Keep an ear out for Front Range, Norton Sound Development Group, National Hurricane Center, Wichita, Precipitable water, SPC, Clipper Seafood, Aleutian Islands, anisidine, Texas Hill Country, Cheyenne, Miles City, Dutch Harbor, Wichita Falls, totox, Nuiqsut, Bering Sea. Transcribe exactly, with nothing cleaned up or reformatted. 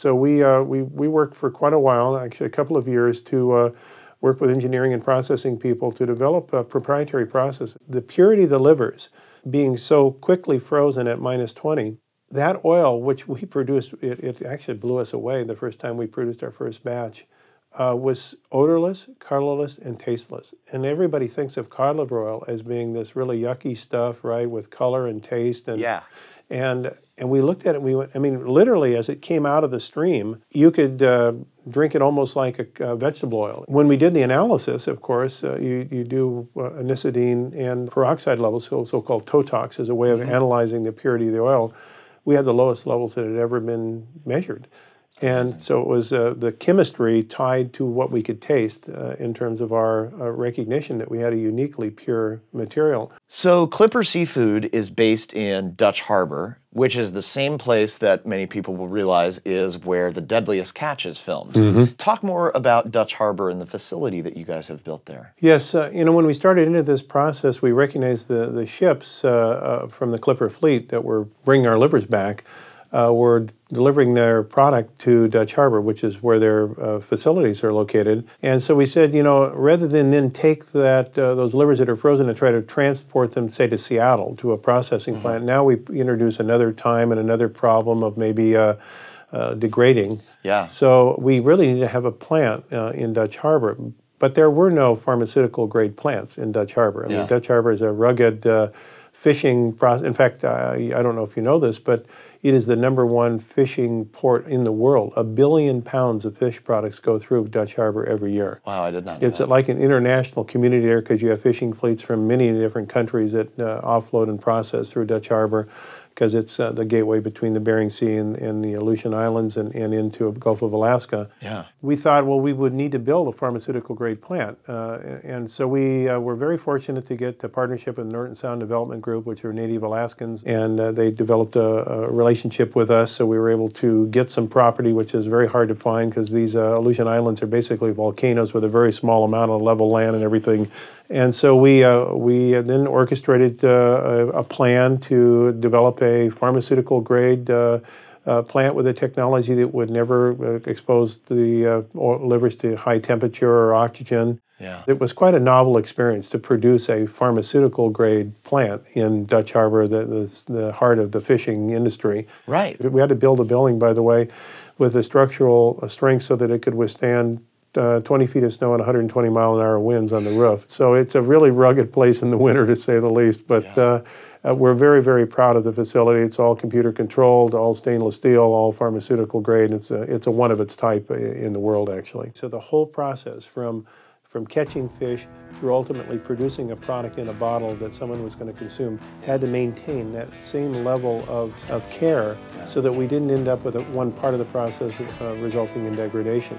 So we, uh, we, we worked for quite a while, actually a couple of years, to uh, work with engineering and processing people to develop a proprietary process. The purity of the livers being so quickly frozen at minus twenty, that oil, which we produced, it, it actually blew us away the first time we produced our first batch, uh, was odorless, colorless, and tasteless. And everybody thinks of cod liver oil as being this really yucky stuff, right, with color and taste. And, yeah. And, and we looked at it, we went, I mean, literally as it came out of the stream, you could uh, drink it almost like a, a vegetable oil. When we did the analysis, of course, uh, you, you do uh, anisidine and peroxide levels, so, so-called totox, as a way of mm-hmm. analyzing the purity of the oil. We had the lowest levels that had ever been measured. And so it was uh, the chemistry tied to what we could taste uh, in terms of our uh, recognition that we had a uniquely pure material. So Clipper Seafood is based in Dutch Harbor, which is the same place that many people will realize is where The Deadliest Catch is filmed. Mm-hmm. Talk more about Dutch Harbor and the facility that you guys have built there. Yes, uh, you know, when we started into this process, we recognized the, the ships uh, uh, from the Clipper fleet that were bringing our livers back. Uh, were delivering their product to Dutch Harbor, which is where their uh, facilities are located. And so we said, you know, rather than then take that uh, those livers that are frozen and try to transport them, say, to Seattle, to a processing mm-hmm. plant, now we introduce another time and another problem of maybe uh, uh, degrading. Yeah. So we really need to have a plant uh, in Dutch Harbor. But there were no pharmaceutical-grade plants in Dutch Harbor. I yeah. mean, Dutch Harbor is a rugged... Uh, fishing process. In fact, I, I don't know if you know this, but it is the number one fishing port in the world. A billion pounds of fish products go through Dutch Harbor every year. Wow, I did not know It's that. like an international community there because you have fishing fleets from many different countries that uh, offload and process through Dutch Harbor because it's uh, the gateway between the Bering Sea and, and the Aleutian Islands and, and into the Gulf of Alaska. Yeah. We thought, well, we would need to build a pharmaceutical-grade plant. Uh, and so we uh, were very fortunate to get a partnership with the Norton Sound Development Group, which are Native Alaskans, and uh, they developed a, a relationship with us, so we were able to get some property, which is very hard to find because these uh, Aleutian Islands are basically volcanoes with a very small amount of level land and everything. And so we, uh, we then orchestrated uh, a plan to develop a pharmaceutical-grade uh, uh, plant with a technology that would never uh, expose the uh, livers to high temperature or oxygen. Yeah. It was quite a novel experience to produce a pharmaceutical-grade plant in Dutch Harbor, the, the, the heart of the fishing industry. Right. We had to build a building, by the way, with a structural strength so that it could withstand Uh, twenty feet of snow and one hundred twenty mile an hour winds on the roof. So it's a really rugged place in the winter, to say the least. But yeah. uh, uh, we're very, very proud of the facility. It's all computer controlled, all stainless steel, all pharmaceutical grade. It's a, it's a one of its type in the world, actually. So the whole process from from catching fish through ultimately producing a product in a bottle that someone was going to consume, had to maintain that same level of, of care so that we didn't end up with a, one part of the process uh, resulting in degradation.